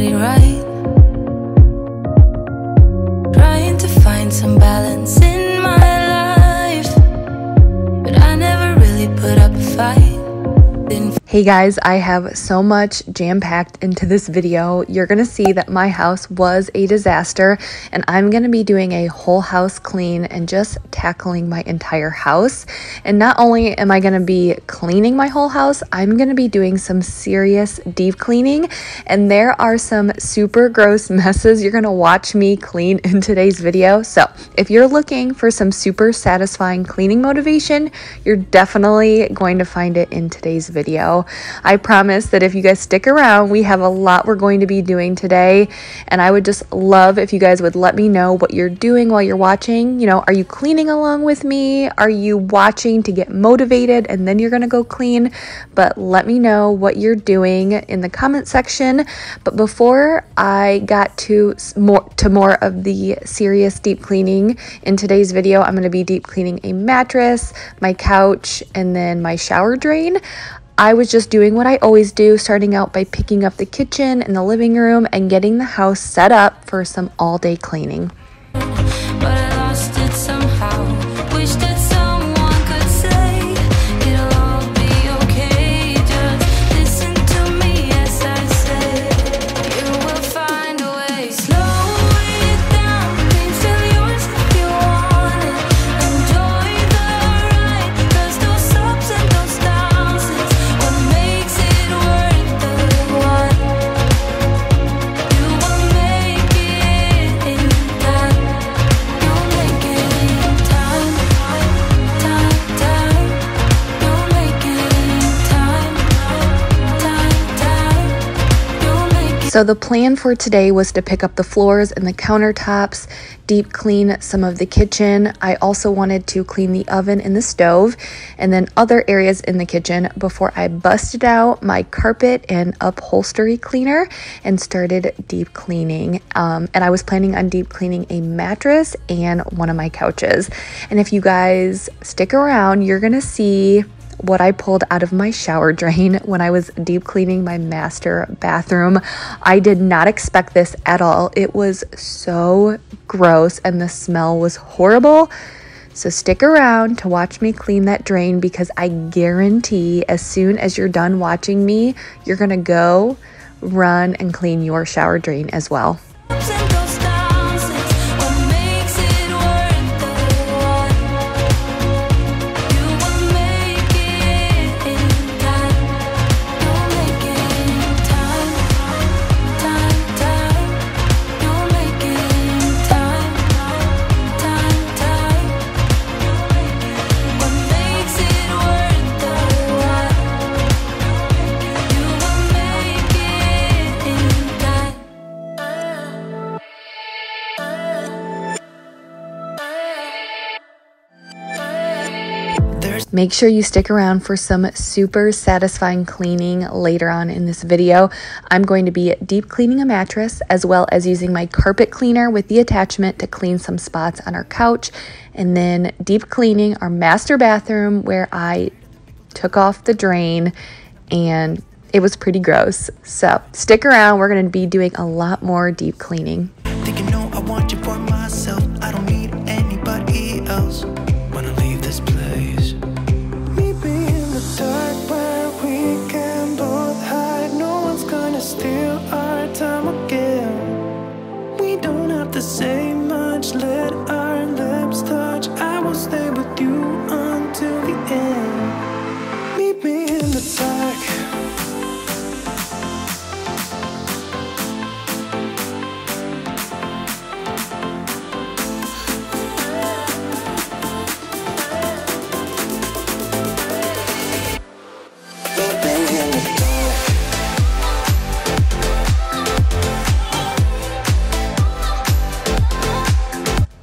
got it right. Trying to find some balance in my life, but I never really put up a fight. Hey guys, I have so much jam-packed into this video. You're gonna see that my house was a disaster and I'm gonna be doing a whole house clean and just tackling my entire house. And not only am I gonna be cleaning my whole house, I'm gonna be doing some serious deep cleaning, and there are some super gross messes you're gonna watch me clean in today's video. So if you're looking for some super satisfying cleaning motivation, you're definitely going to find it in today's video. I promise that if you guys stick around, we have a lot we're going to be doing today, and I would just love if you guys would let me know what you're doing while you're watching. You know, are you cleaning along with me? Are you watching to get motivated and then you're gonna go clean? But let me know what you're doing in the comment section. But before I got to more of the serious deep cleaning in today's video, I'm gonna be deep cleaning a mattress, my couch, and then my shower drain. I was just doing what I always do, starting out by picking up the kitchen and the living room and getting the house set up for some all-day cleaning. But I lost it somehow. Wish that someone could say it'll all be okay. Just listen to me as I say, you will find a way. Slow it down, things are yours if you want it. Enjoy the ride, there's those ups and those downs. So the plan for today was to pick up the floors and the countertops, deep clean some of the kitchen. I also wanted to clean the oven and the stove and then other areas in the kitchen before I busted out my carpet and upholstery cleaner and started deep cleaning. And I was planning on deep cleaning a mattress and one of my couches. And if you guys stick around, you're gonna see what I pulled out of my shower drain when I was deep cleaning my master bathroom. I did not expect this at all. It was so gross and the smell was horrible. So stick around to watch me clean that drain, because I guarantee as soon as you're done watching me, you're gonna go run and clean your shower drain as well. Make sure you stick around for some super satisfying cleaning later on in this video. I'm going to be deep cleaning a mattress as well as using my carpet cleaner with the attachment to clean some spots on our couch, and then deep cleaning our master bathroom where I took off the drain, and it was pretty gross. So stick around, we're going to be doing a lot more deep cleaning. Think you know I want you for myself. I don't need anybody else. Wanna leave this place. Say much, let our lips touch. I will stay with you until the end. Meet me in the dark.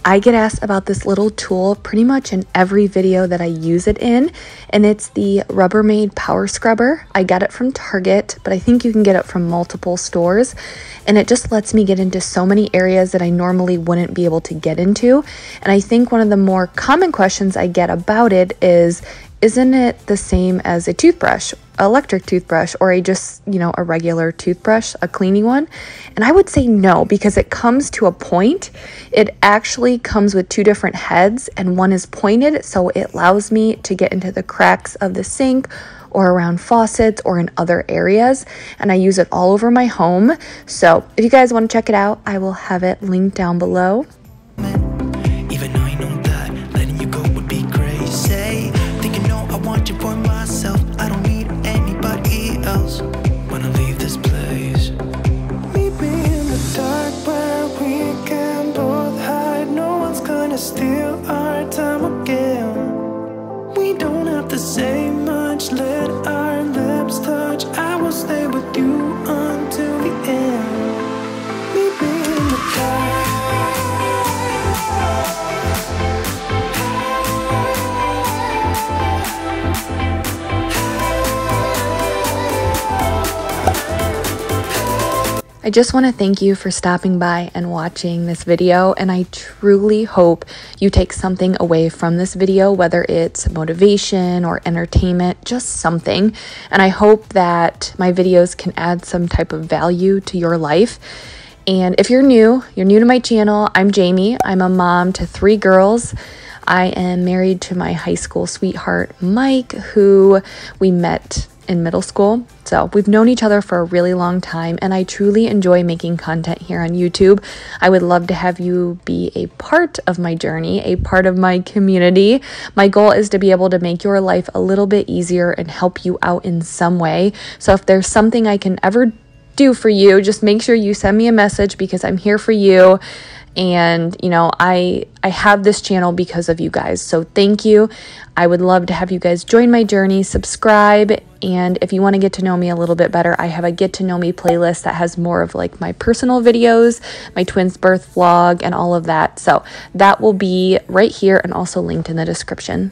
I get asked about this little tool pretty much in every video that I use it in, and it's the Rubbermaid Power Scrubber. I got it from Target, but I think you can get it from multiple stores, and it just lets me get into so many areas that I normally wouldn't be able to get into. And I think one of the more common questions I get about it is, isn't it the same as a toothbrush, electric toothbrush, or a just, you know, a regular toothbrush, a cleaning one? And I would say no, because it comes to a point. It actually comes with two different heads, and one is pointed, so it allows me to get into the cracks of the sink or around faucets or in other areas, and I use it all over my home. So if you guys want to check it out, I will have it linked down below. I just want to thank you for stopping by and watching this video, and I truly hope you take something away from this video, whether it's motivation or entertainment, just something. And I hope that my videos can add some type of value to your life. And if you're new to my channel, I'm Jamie. I'm a mom to 3 girls. I am married to my high school sweetheart, Mike, who we met in middle school. So we've known each other for a really long time, and I truly enjoy making content here on YouTube. I would love to have you be a part of my journey, a part of my community. My goal is to be able to make your life a little bit easier and help you out in some way. So if there's something I can ever do for you, just make sure you send me a message, because I'm here for you. And, you know, I have this channel because of you guys. So thank you. I would love to have you guys join my journey, subscribe. And if you want to get to know me a little bit better, I have a get to know me playlist that has more of like my personal videos, my twins' birth vlog, and all of that. So that will be right here and also linked in the description.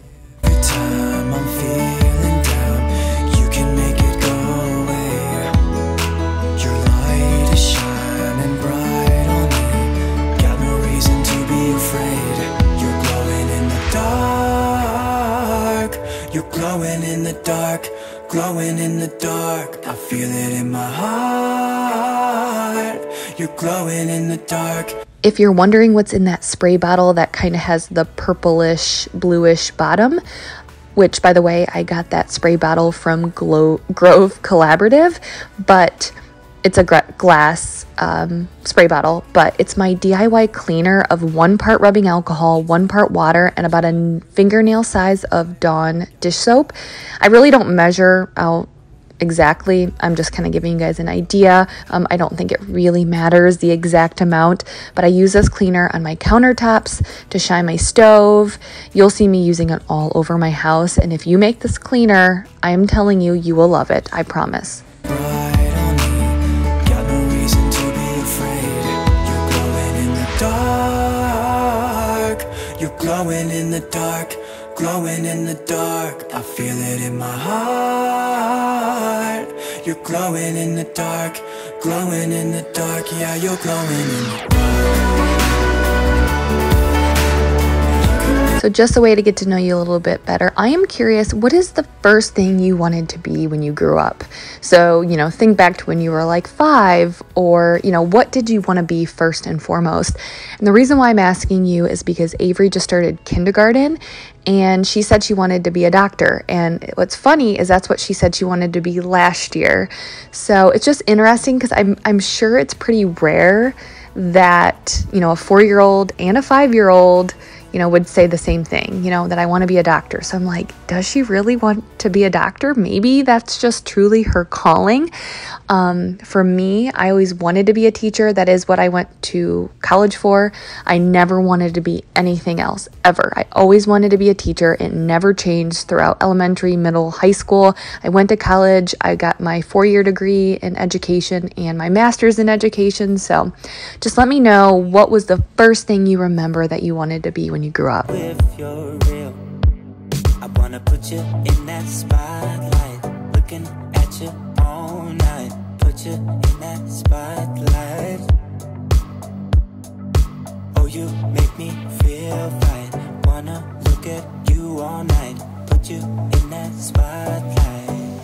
Dark, glowing in the dark, I feel it in my heart. You're glowing in the dark. If you're wondering what's in that spray bottle that kind of has the purplish bluish bottom, which by the way, I got that spray bottle from Glow Grove Collaborative, but it's a glass spray bottle, but it's my DIY cleaner of 1 part rubbing alcohol, 1 part water, and about a fingernail size of Dawn dish soap. I really don't measure out exactly. I'm just kind of giving you guys an idea. I don't think it really matters the exact amount, but I use this cleaner on my countertops, to shine my stove. You'll see me using it all over my house. And if you make this cleaner, I am telling you, you will love it. I promise. Glowing in the dark, glowing in the dark, I feel it in my heart. You're glowing in the dark, glowing in the dark, yeah, you're glowing in the dark. So just a way to get to know you a little bit better, I am curious, what is the first thing you wanted to be when you grew up? So, you know, think back to when you were like 5, or, you know, what did you want to be first and foremost? And the reason why I'm asking you is because Avery just started kindergarten, and she said she wanted to be a doctor. And what's funny is that's what she said she wanted to be last year. So it's just interesting, because I'm sure it's pretty rare that, you know, a 4-year-old and a 5-year-old, you know, would say the same thing, you know, that I want to be a doctor. So I'm like, does she really want to be a doctor? Maybe that's just truly her calling. For me, I always wanted to be a teacher. That is what I went to college for. I never wanted to be anything else ever. I always wanted to be a teacher. It never changed throughout elementary, middle, high school. I went to college. I got my 4-year degree in education and my master's in education. So just let me know, what was the first thing you remember that you wanted to be when you grew up? If you're real, I wanna put you in that spotlight, looking at you all night, put you in that spotlight. Oh, you make me feel fine, wanna look at you all night, put put you in that spotlight.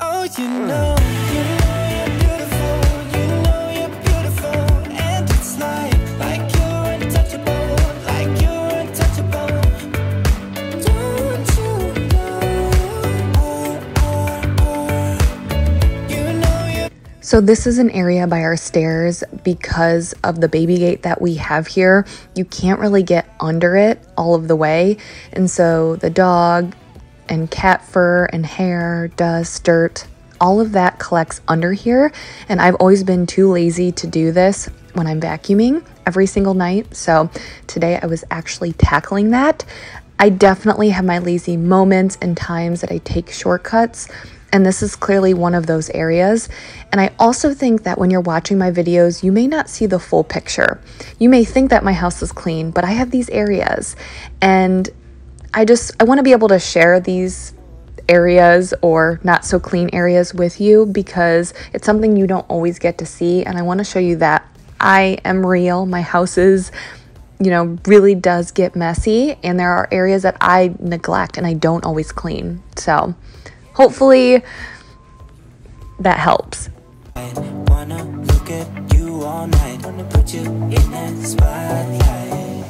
Oh, you know, you know you're beautiful. You know you're beautiful. And it's like you're untouchable. Like you're untouchable. Don't you know? You know you're. So this is an area by our stairs because of the baby gate that we have here. You can't really get under it all of the way, and so the dog and cat fur and hair, dust, dirt, all of that collects under here, and I've always been too lazy to do this when I'm vacuuming every single night, so today I was actually tackling that. I definitely have my lazy moments and times that I take shortcuts, and this is clearly one of those areas. And I also think that when you're watching my videos, you may not see the full picture. You may think that my house is clean, but I have these areas. And I want to be able to share these areas or not so clean areas with you because it's something you don't always get to see. And I want to show you that I am real. My house is, you know, really does get messy. And there are areas that I neglect and I don't always clean. So hopefully that helps. I wanna look at you all night. Wanna put you in that spotlight.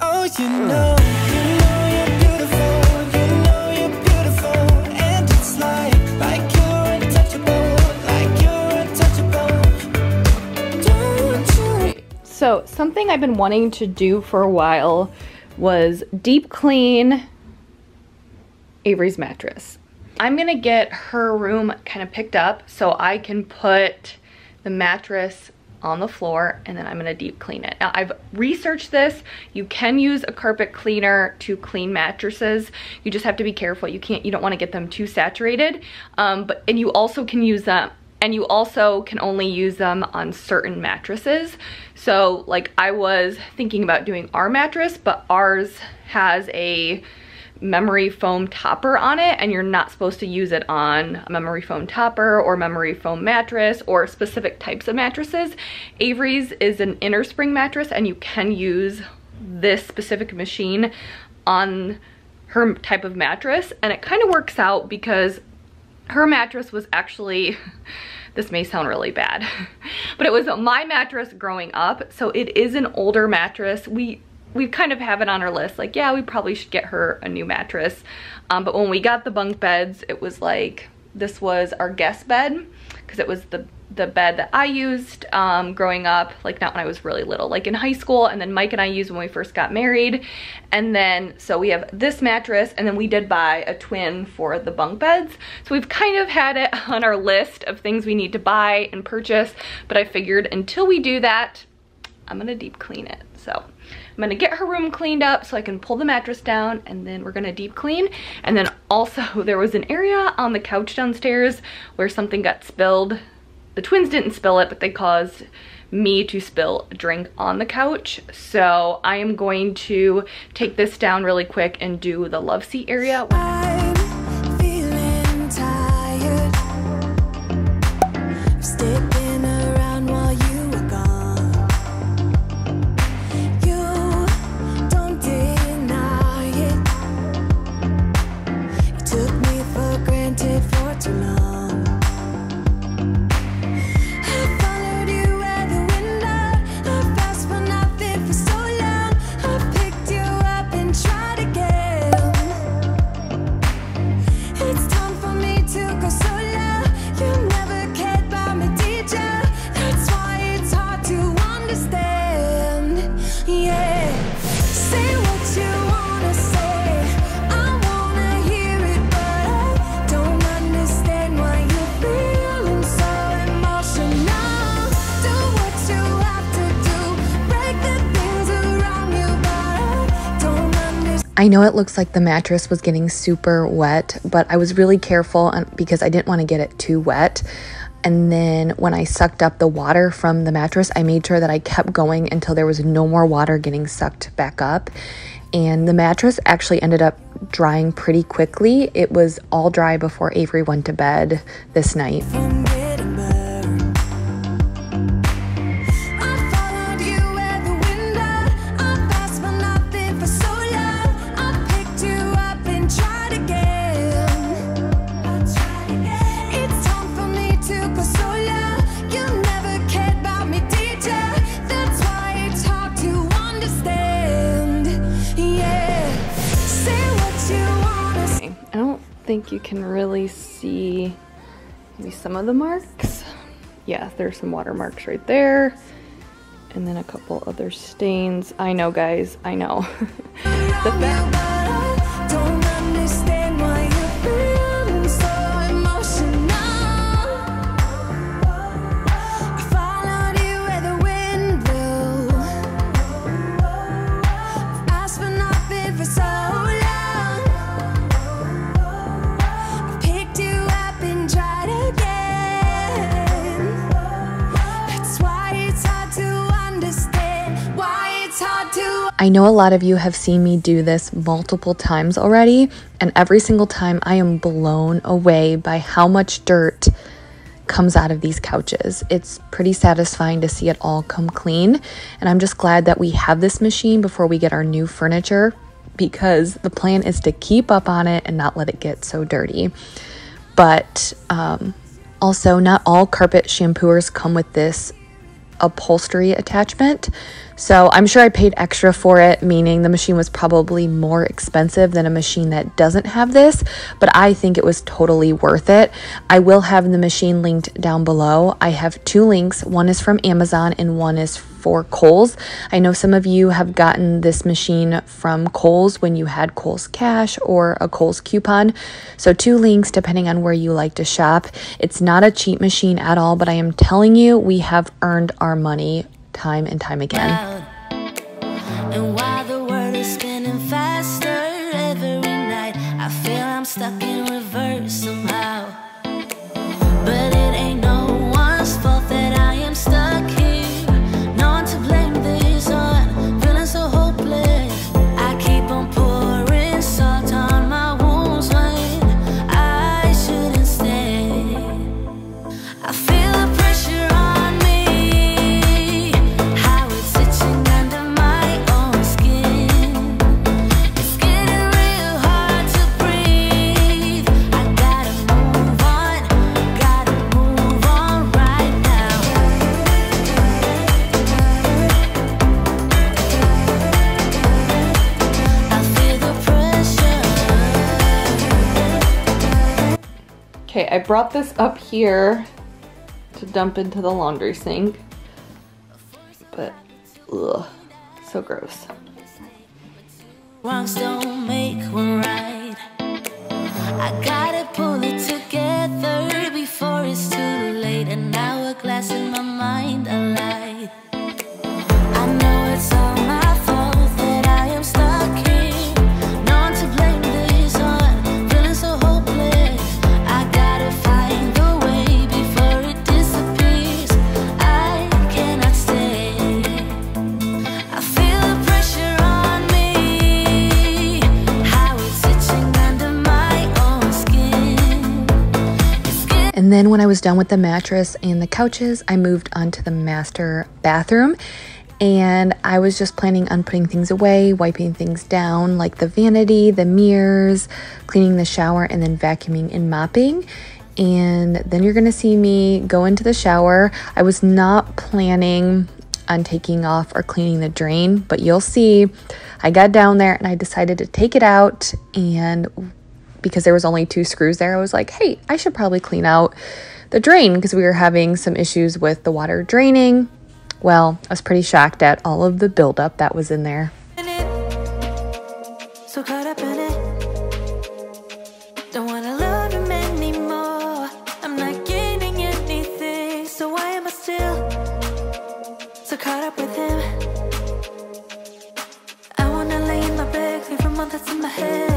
Oh, you know, you know. So something I've been wanting to do for a while was deep clean Avery's mattress. I'm gonna get her room kind of picked up so I can put the mattress on the floor, and then I'm gonna deep clean it. Now, I've researched this. You can use a carpet cleaner to clean mattresses. You just have to be careful. You don't wanna get them too saturated. And you also can use them, and you also can only use them on certain mattresses. So like I was thinking about doing our mattress, but ours has a memory foam topper on it, and you're not supposed to use it on a memory foam topper or memory foam mattress or specific types of mattresses. Avery's is an inner spring mattress, and you can use this specific machine on her type of mattress, and it kind of works out because her mattress was actually, this may sound really bad, but it was my mattress growing up, so it is an older mattress. We kind of have it on our list, like, yeah, we probably should get her a new mattress. But when we got the bunk beds, it was like, this was our guest bed, because it was the bed that I used growing up, like not when I was really little, like in high school, and then Mike and I used when we first got married. And then, so we have this mattress, and then we did buy a twin for the bunk beds. So we've kind of had it on our list of things we need to buy and purchase, but I figured until we do that, I'm gonna deep clean it. So I'm gonna get her room cleaned up so I can pull the mattress down, and then we're gonna deep clean. And then also there was an area on the couch downstairs where something got spilled. The twins didn't spill it, but they caused me to spill a drink on the couch. So I am going to take this down really quick and do the love seat area. I'm feeling tired. I know it looks like the mattress was getting super wet, but I was really careful because I didn't want to get it too wet. And then when I sucked up the water from the mattress, I made sure that I kept going until there was no more water getting sucked back up. And the mattress actually ended up drying pretty quickly. It was all dry before Avery went to bed this night. think you can really see maybe some of the marks. Yeah, there's some water marks right there. And then a couple other stains. I know, guys, I know. I know a lot of you have seen me do this multiple times already, and every single time I am blown away by how much dirt comes out of these couches. It's pretty satisfying to see it all come clean, and I'm just glad that we have this machine before we get our new furniture, because the plan is to keep up on it and not let it get so dirty. But also, not all carpet shampooers come with this upholstery attachment, so I'm sure I paid extra for it, meaning the machine was probably more expensive than a machine that doesn't have this, but I think it was totally worth it. I will have the machine linked down below. I have two links. One is from Amazon and one is for Kohl's. I know some of you have gotten this machine from Kohl's when you had Kohl's cash or a Kohl's coupon, so two links depending on where you like to shop. It's not a cheap machine at all, but I am telling you, we have earned our money time and time again. And while the world is spinning faster every night, I feel I'm stuck in reverse somehow. But it ain't no one's fault that I am stuck here. No one to blame this on, feeling so hopeless. I keep on pouring salt on my wounds when I shouldn't stay. I feel the pressure on. Okay, I brought this up here to dump into the laundry sink, but ugh, so gross. Wrongs don't make one right. I gotta pull it together before it's too late. An hourglass in my mind, I lied. I know it's all my fault that I am stuck here. No one to blame this on, feeling so hopeless. And then when I was done with the mattress and the couches, I moved on to the master bathroom, and I was just planning on putting things away, wiping things down, like the vanity, the mirrors, cleaning the shower, and then vacuuming and mopping. And then you're gonna see me go into the shower. I was not planning on taking off or cleaning the drain, but you'll see, I got down there and I decided to take it out, and because there was only two screws there, I was like, hey, I should probably clean out the drain, because we were having some issues with the water draining. Well, I was pretty shocked at all of the buildup that was in there. So caught up in it. Don't wanna love him anymore. I'm not getting anything, so why am I still so caught up with him? I wanna lay in my bed, clear from all that's in my head.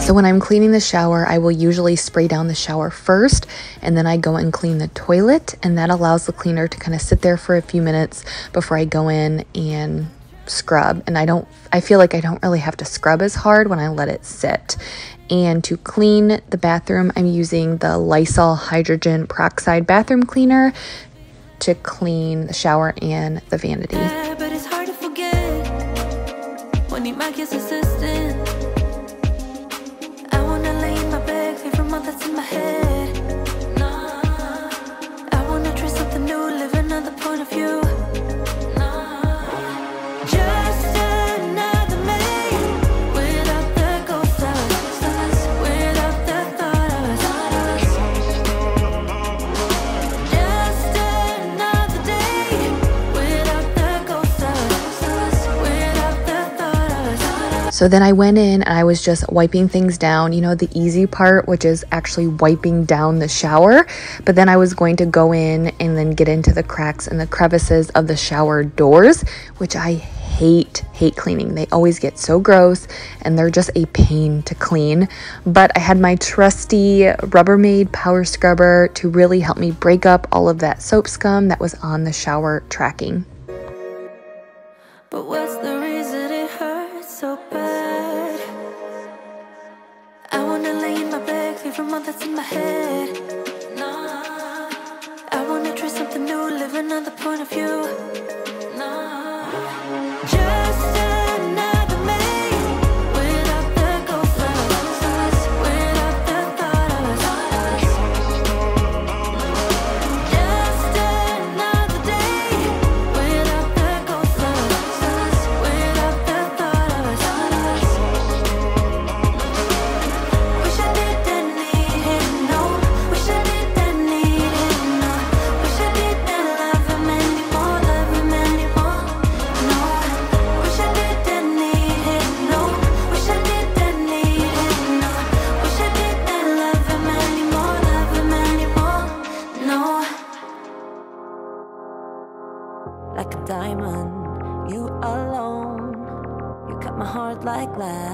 So when I'm cleaning the shower, I will usually spray down the shower first, and then I go and clean the toilet, and that allows the cleaner to kind of sit there for a few minutes before I go in and scrub. And I feel like I don't really have to scrub as hard when I let it sit. And to clean the bathroom, I'm using the Lysol hydrogen peroxide bathroom cleaner to clean the shower and the vanity. But it's hard to forget when you make his assistant. So then I went in and I was just wiping things down, you know, the easy part, which is actually wiping down the shower. But then I was going to go in and then get into the cracks and the crevices of the shower doors, which I hate cleaning. They always get so gross and they're just a pain to clean. But I had my trusty Rubbermaid power scrubber to really help me break up all of that soap scum that was on the shower tracking. But what's the reason it hurts so bad? I wanna lay in my bed, clear from all that's in my head. Nah, I wanna try something new, live another point of view. Nah, just another me, without the gold flowers, without the thought I was lost. Just another day, without the gold flowers, without the thought I was lost. Wish I didn't need him, no. Wish I didn't need him, no. Wish I didn't love him anymore, no. Wish I didn't need him, no. Wish I didn't need him, no. Wish I didn't love him anymore, no. Like a diamond, you alone. You cut my heart like glass.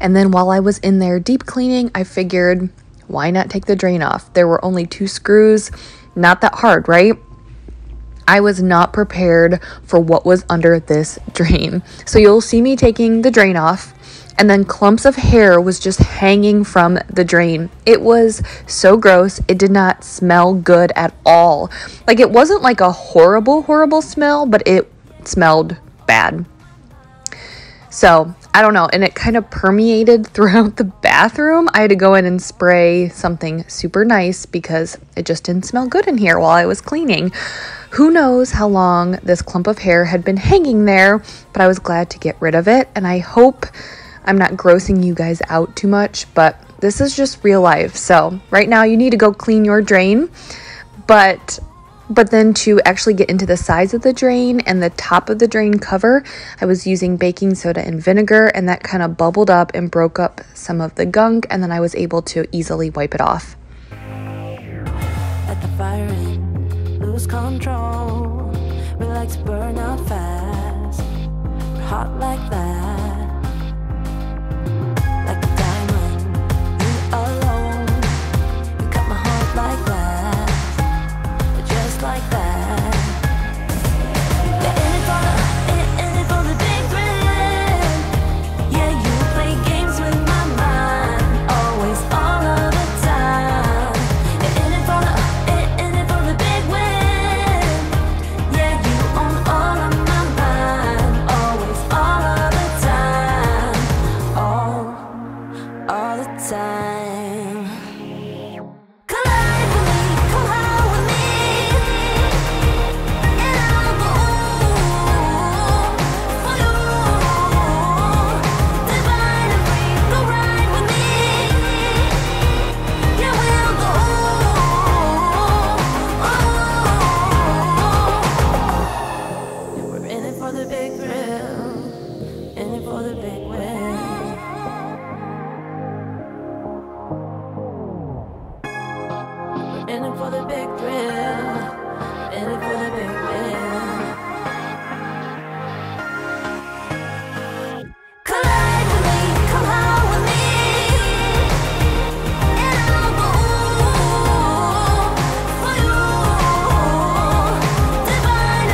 And then while I was in there deep cleaning, I figured, why not take the drain off? There were only 2 screws, not that hard, right? I was not prepared for what was under this drain. So you'll see me taking the drain off, and then clumps of hair was just hanging from the drain. It was so gross. It did not smell good at all. Like, it wasn't like a horrible smell, but it smelled bad. So I don't know, and it kind of permeated throughout the bathroom. I had to go in and spray something super nice because it just didn't smell good in here while I was cleaning. Who knows how long this clump of hair had been hanging there, but I was glad to get rid of it. And I hope I'm not grossing you guys out too much, but this is just real life. So right now you need to go clean your drain, but then to actually get into the sides of the drain and the top of the drain cover, I was using baking soda and vinegar, and that kind of bubbled up and broke up some of the gunk, and then I was able to easily wipe it off. Let the fire in, lose control. We like to burn out fast. We're hot like that. Like a diamond, you alone. You cut my heart like that. Like that.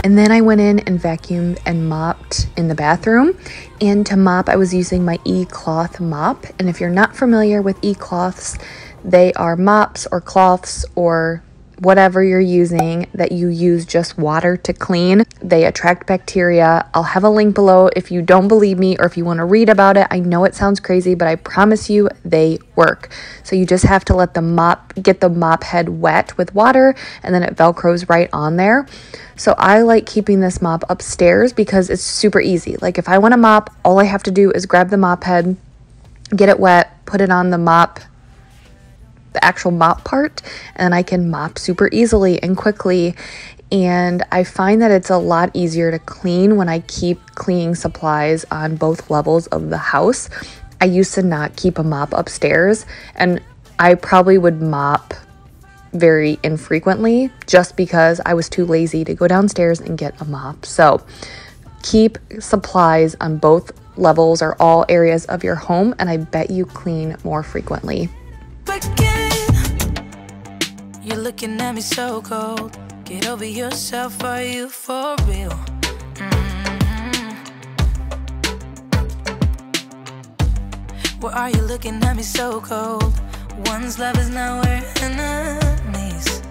And then I went in and vacuumed and mopped in the bathroom. And to mop, I was using my E-cloth mop. And if you're not familiar with E-cloths, they are mops or cloths or whatever you're using that you use just water to clean. They attract bacteria. I'll have a link below if you don't believe me or if you want to read about it. I know it sounds crazy, but I promise you they work. So you just have to let the mop, get the mop head wet with water, and then it velcros right on there. So I like keeping this mop upstairs because it's super easy. Like, if I want to mop, all I have to do is grab the mop head, get it wet, put it on the mop the actual mop part, and I can mop super easily and quickly. And I find that it's a lot easier to clean when I keep cleaning supplies on both levels of the house. I used to not keep a mop upstairs, and I probably would mop very infrequently just because I was too lazy to go downstairs and get a mop. So keep supplies on both levels or all areas of your home, and I bet you clean more frequently. You're looking at me so cold. Get over yourself, are you for real? Mm-hmm. Why are you looking at me so cold? One's love is now we're enemies.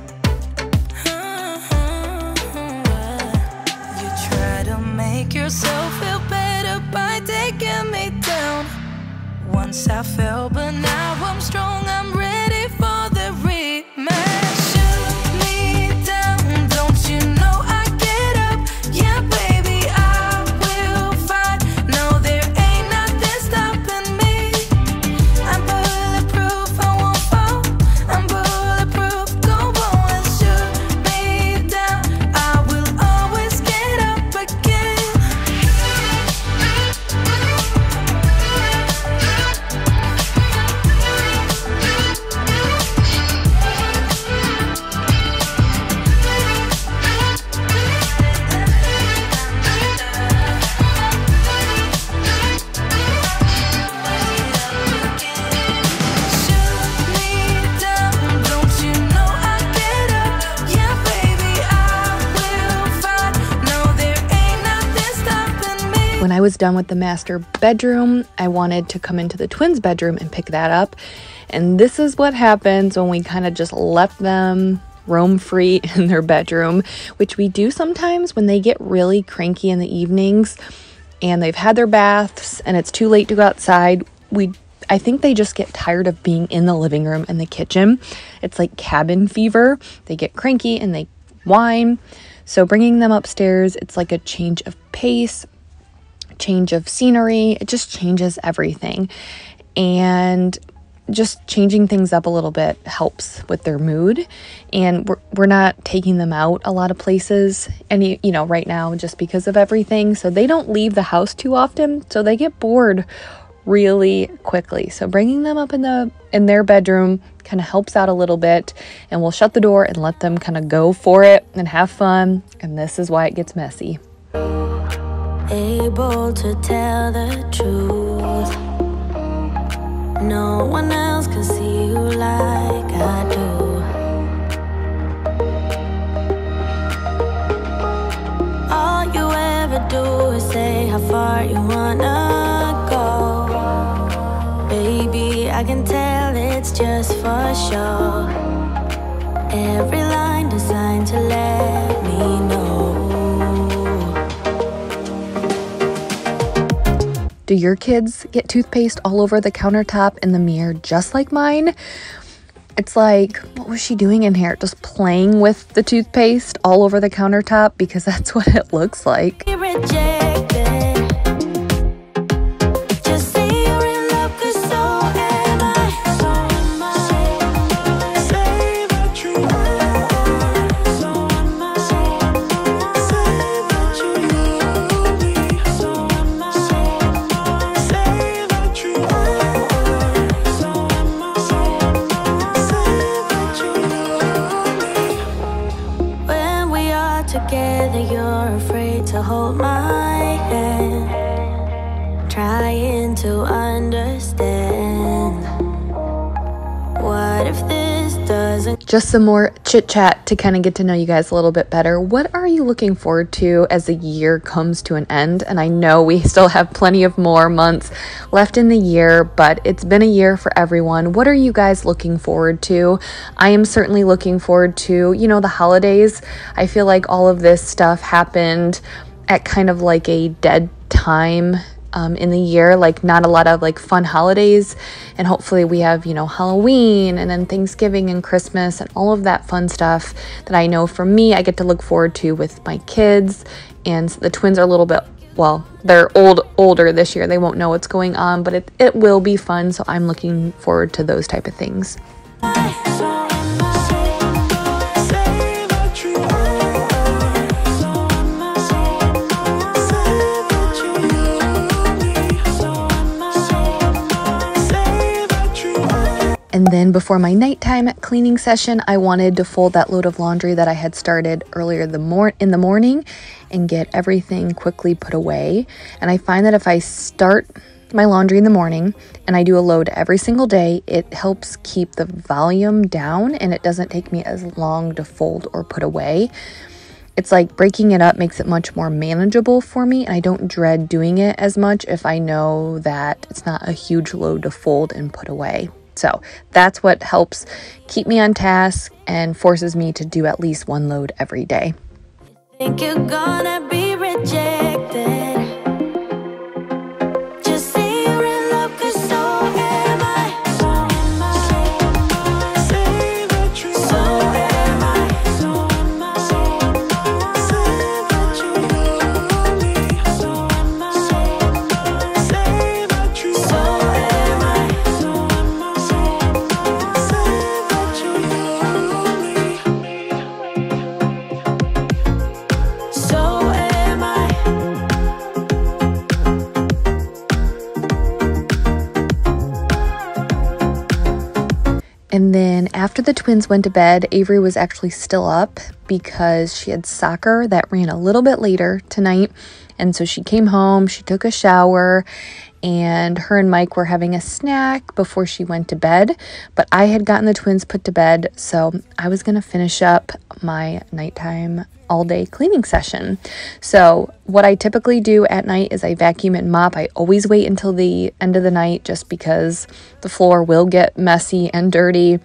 You try to make yourself feel better by taking me down. Once I fell, but now I'm strong, I'm ready for the rematch. When I was done with the master bedroom, I wanted to come into the twins' bedroom and pick that up. And this is what happens when we kind of just left them roam free in their bedroom, which we do sometimes when they get really cranky in the evenings and they've had their baths and it's too late to go outside. I think they just get tired of being in the living room and the kitchen. It's like cabin fever. They get cranky and they whine. So bringing them upstairs, it's like a change of pace, change of scenery. It just changes everything, and just changing things up a little bit helps with their mood. And we're not taking them out a lot of places any right now just because of everything, so they don't leave the house too often, so they get bored really quickly. So bringing them up in their bedroom kind of helps out a little bit, and we'll shut the door and let them kind of go for it and have fun. And this is why it gets messy. Able to tell the truth. No one else can see you like I do. All you ever do is say how far you wanna go. Baby, I can tell it's just for show. Every line designed to let me know. Do your kids get toothpaste all over the countertop in the mirror just like mine? It's like, what was she doing in here? Just playing with the toothpaste all over the countertop, because that's what it looks like. Just some more chit chat to kind of get to know you guys a little bit better. What are you looking forward to as the year comes to an end? And I know we still have plenty of more months left in the year, but it's been a year for everyone. What are you guys looking forward to? I am certainly looking forward to, the holidays. I feel like all of this stuff happened at kind of like a dead time in the year, like not a lot of like fun holidays, and hopefully we have Halloween and then Thanksgiving and Christmas and all of that fun stuff that I know for me I get to look forward to with my kids. And the twins are a little bit, well, they're older this year, they won't know what's going on, but it will be fun. So I'm looking forward to those type of things. And then before my nighttime cleaning session, I wanted to fold that load of laundry that I had started earlier in the morning and get everything quickly put away. And I find that if I start my laundry in the morning and I do a load every single day, it helps keep the volume down and it doesn't take me as long to fold or put away. It's like breaking it up makes it much more manageable for me. I don't dread doing it as much if I know that it's not a huge load to fold and put away. So that's what helps keep me on task and forces me to do at least one load every day. You think you're gonna be rejected. And then after the twins went to bed, Avery was actually still up because she had soccer that ran a little bit later tonight. And so she came home, she took a shower, and her and Mike were having a snack before she went to bed. But I had gotten the twins put to bed, so I was going to finish up my nighttime all-day cleaning session. So what I typically do at night is I vacuum and mop. I always wait until the end of the night just because the floor will get messy and dirty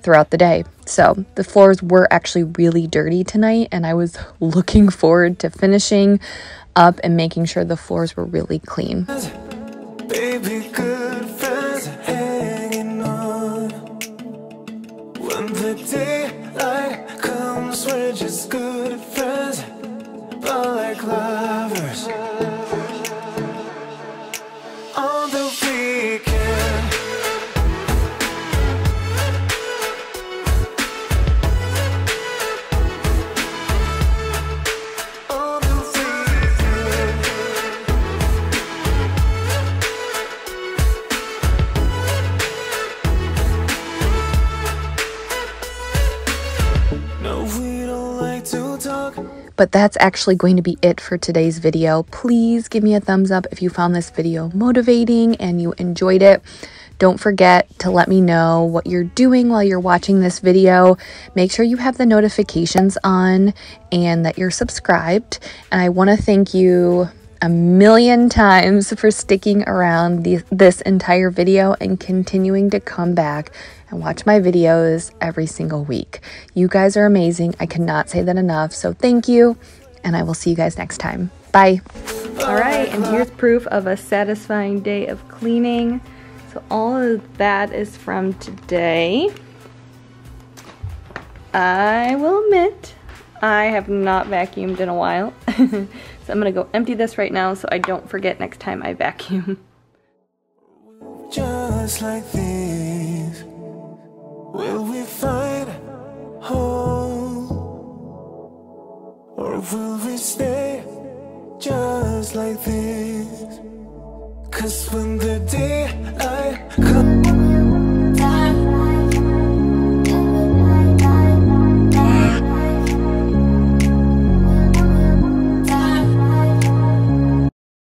throughout the day. So the floors were actually really dirty tonight, and I was looking forward to finishing up and making sure the floors were really clean. Baby, good friends hanging on. When the daylight comes, we're just good friends, but like lovers. On the weekend. But that's actually going to be it for today's video. Please give me a thumbs up if you found this video motivating and you enjoyed it. Don't forget to let me know what you're doing while you're watching this video. Make sure you have the notifications on and that you're subscribed. And I want to thank you a million times for sticking around this entire video and continuing to come back and watch my videos every single week. You guys are amazing. I cannot say that enough. So thank you, and I will see you guys next time. Bye. All right, and here's proof of a satisfying day of cleaning. So all of that is from today. I will admit, I have not vacuumed in a while. So I'm gonna go empty this right now so I don't forget next time I vacuum. Just like these. Will we find home, or will we stay just like this? 'Cause when the daylight